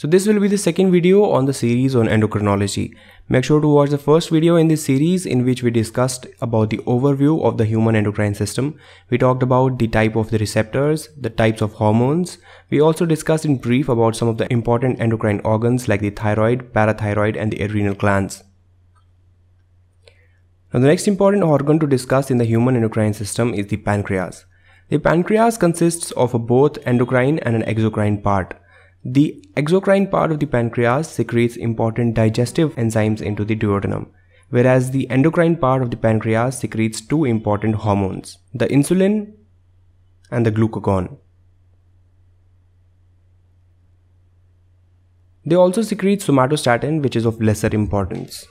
So this will be the second video on the series on endocrinology. Make sure to watch the first video in this series in which we discussed about the overview of the human endocrine system. We talked about the type of the receptors, the types of hormones. We also discussed in brief about some of the important endocrine organs like the thyroid, parathyroid and the adrenal glands. Now the next important organ to discuss in the human endocrine system is the pancreas. The pancreas consists of both endocrine and an exocrine part. The exocrine part of the pancreas secretes important digestive enzymes into the duodenum, whereas the endocrine part of the pancreas secretes two important hormones, the insulin and the glucagon. They also secrete somatostatin, which is of lesser importance.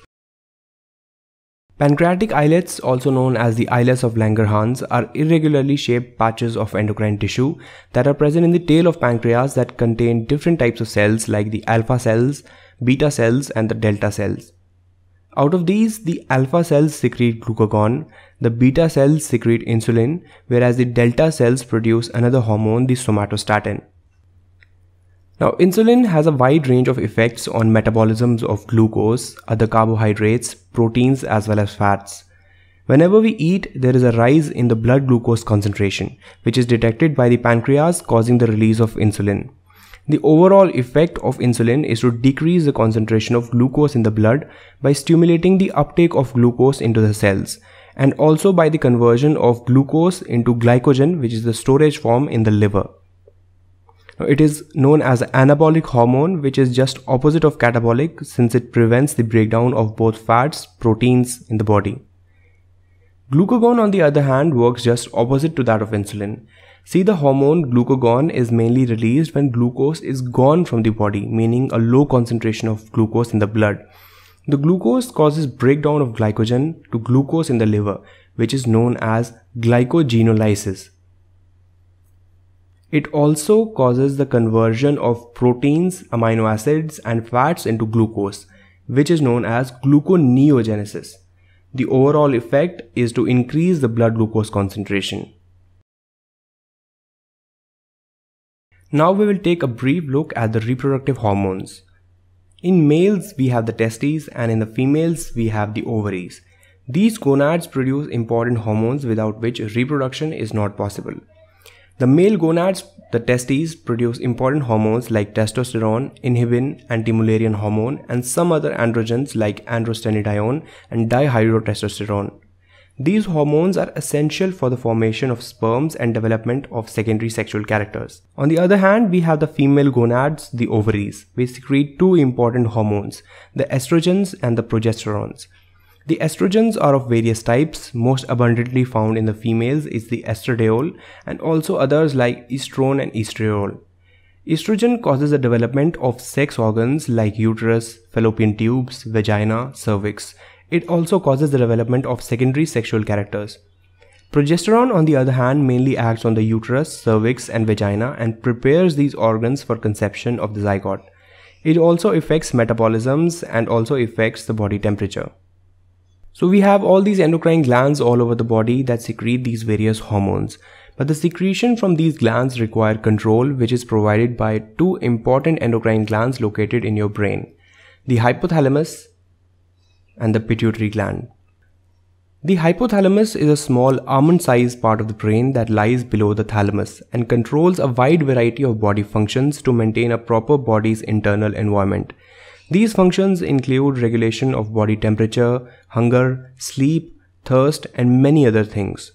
Pancreatic islets, also known as the islets of Langerhans, are irregularly shaped patches of endocrine tissue that are present in the tail of pancreas that contain different types of cells like the alpha cells, beta cells and the delta cells. Out of these, the alpha cells secrete glucagon, the beta cells secrete insulin, whereas the delta cells produce another hormone, the somatostatin. Now, insulin has a wide range of effects on metabolisms of glucose, other carbohydrates, proteins as well as fats. Whenever we eat, there is a rise in the blood glucose concentration, which is detected by the pancreas causing the release of insulin. The overall effect of insulin is to decrease the concentration of glucose in the blood by stimulating the uptake of glucose into the cells and also by the conversion of glucose into glycogen, which is the storage form in the liver. It is known as anabolic hormone, which is just opposite of catabolic since it prevents the breakdown of both fats, proteins in the body. Glucagon on the other hand works just opposite to that of insulin. See, the hormone glucagon is mainly released when glucose is gone from the body, meaning a low concentration of glucose in the blood. The glucose causes breakdown of glycogen to glucose in the liver, which is known as glycogenolysis. It also causes the conversion of proteins, amino acids and fats into glucose, which is known as gluconeogenesis. The overall effect is to increase the blood glucose concentration. Now we will take a brief look at the reproductive hormones. In males we have the testes and in the females we have the ovaries. These gonads produce important hormones without which reproduction is not possible. The male gonads, the testes, produce important hormones like testosterone, inhibin, antimullerian hormone and some other androgens like androstenedione and dihydrotestosterone. These hormones are essential for the formation of sperms and development of secondary sexual characters. On the other hand, we have the female gonads, the ovaries, which secrete two important hormones, the estrogens and the progesterones. The estrogens are of various types. Most abundantly found in the females is the estradiol and also others like estrone and estriol. Estrogen causes the development of sex organs like uterus, fallopian tubes, vagina, cervix. It also causes the development of secondary sexual characters. Progesterone, on the other hand, mainly acts on the uterus, cervix and vagina and prepares these organs for conception of the zygote. It also affects metabolisms and also affects the body temperature. So we have all these endocrine glands all over the body that secrete these various hormones. But the secretion from these glands require control, which is provided by two important endocrine glands located in your brain, the hypothalamus and the pituitary gland. The hypothalamus is a small almond-sized part of the brain that lies below the thalamus and controls a wide variety of body functions to maintain a proper body's internal environment. These functions include regulation of body temperature, hunger, sleep, thirst, and many other things.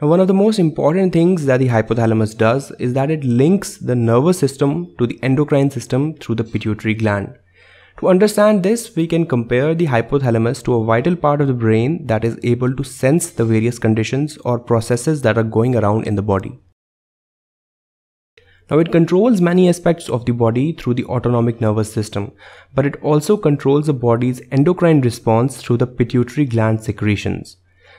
Now, one of the most important things that the hypothalamus does is that it links the nervous system to the endocrine system through the pituitary gland. To understand this, we can compare the hypothalamus to a vital part of the brain that is able to sense the various conditions or processes that are going around in the body. Now, it controls many aspects of the body through the autonomic nervous system, but it also controls the body's endocrine response through the pituitary gland secretions.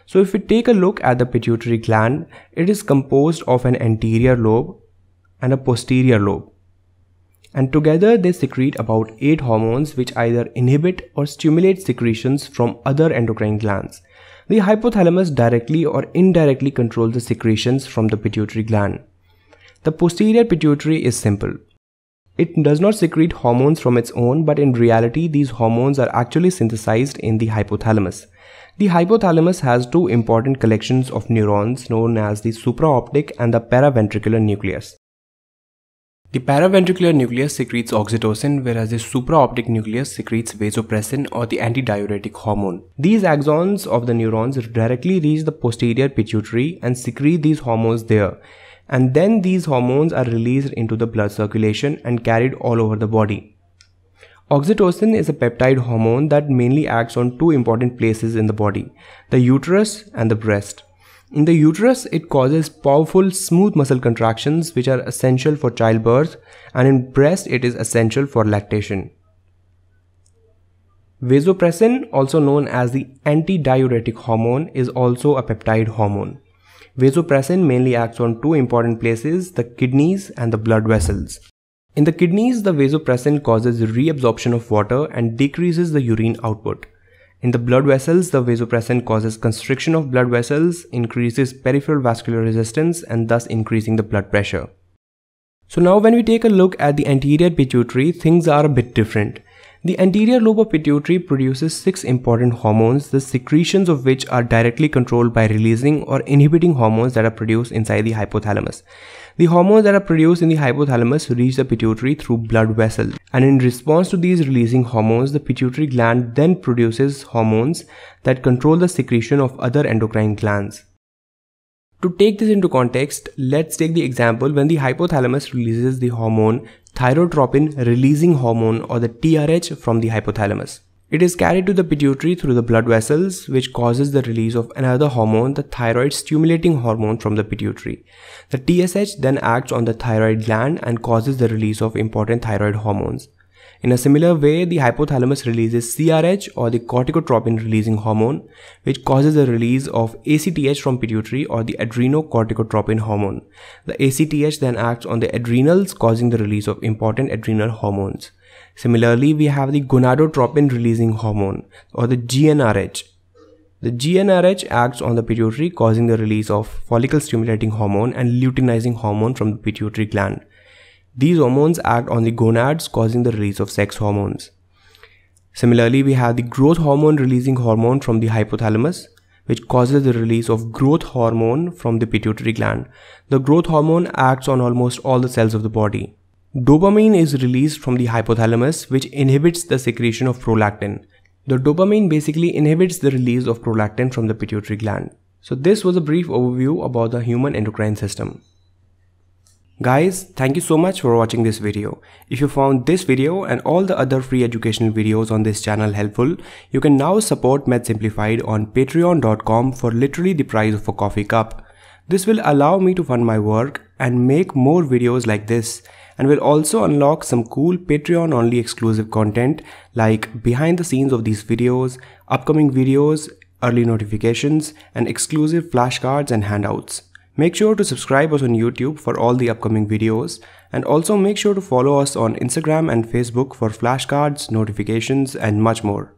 So if we take a look at the pituitary gland, it is composed of an anterior lobe and a posterior lobe. And together they secrete about 8 hormones which either inhibit or stimulate secretions from other endocrine glands. The hypothalamus directly or indirectly controls the secretions from the pituitary gland. The posterior pituitary is simple. It does not secrete hormones from its own, but in reality these hormones are actually synthesized in the hypothalamus. The hypothalamus has two important collections of neurons known as the supraoptic and the paraventricular nucleus. The paraventricular nucleus secretes oxytocin, whereas the supraoptic nucleus secretes vasopressin or the antidiuretic hormone. These axons of the neurons directly reach the posterior pituitary and secrete these hormones there. And then these hormones are released into the blood circulation and carried all over the body. Oxytocin is a peptide hormone that mainly acts on two important places in the body, the uterus and the breast. In the uterus, it causes powerful smooth muscle contractions which are essential for childbirth, and in breast it is essential for lactation. Vasopressin, also known as the antidiuretic hormone, is also a peptide hormone. Vasopressin mainly acts on two important places, the kidneys and the blood vessels. In the kidneys, the vasopressin causes reabsorption of water and decreases the urine output. In the blood vessels, the vasopressin causes constriction of blood vessels, increases peripheral vascular resistance, and thus increasing the blood pressure. So now when we take a look at the anterior pituitary, things are a bit different. The anterior lobe of pituitary produces six important hormones, the secretions of which are directly controlled by releasing or inhibiting hormones that are produced inside the hypothalamus. The hormones that are produced in the hypothalamus reach the pituitary through blood vessels, and in response to these releasing hormones, the pituitary gland then produces hormones that control the secretion of other endocrine glands. To take this into context, let's take the example when the hypothalamus releases the hormone Thyrotropin releasing hormone or the TRH from the hypothalamus. It is carried to the pituitary through the blood vessels, which causes the release of another hormone, the thyroid stimulating hormone from the pituitary. The TSH then acts on the thyroid gland and causes the release of important thyroid hormones. In a similar way, the hypothalamus releases CRH or the corticotropin releasing hormone, which causes the release of ACTH from pituitary or the adrenocorticotropin hormone. The ACTH then acts on the adrenals, causing the release of important adrenal hormones. Similarly, we have the gonadotropin releasing hormone or the GnRH. The GnRH acts on the pituitary, causing the release of follicle stimulating hormone and luteinizing hormone from the pituitary gland. These hormones act on the gonads, causing the release of sex hormones. Similarly, we have the growth hormone releasing hormone from the hypothalamus, which causes the release of growth hormone from the pituitary gland. The growth hormone acts on almost all the cells of the body. Dopamine is released from the hypothalamus, which inhibits the secretion of prolactin. The dopamine basically inhibits the release of prolactin from the pituitary gland. So this was a brief overview about the human endocrine system. Guys, thank you so much for watching this video. If you found this video and all the other free educational videos on this channel helpful, you can now support Medsimplified on patreon.com for literally the price of a coffee cup. This will allow me to fund my work and make more videos like this, and will also unlock some cool Patreon-only exclusive content like behind the scenes of these videos, upcoming videos, early notifications, and exclusive flashcards and handouts. Make sure to subscribe us on YouTube for all the upcoming videos, and also make sure to follow us on Instagram and Facebook for flashcards, notifications, and much more.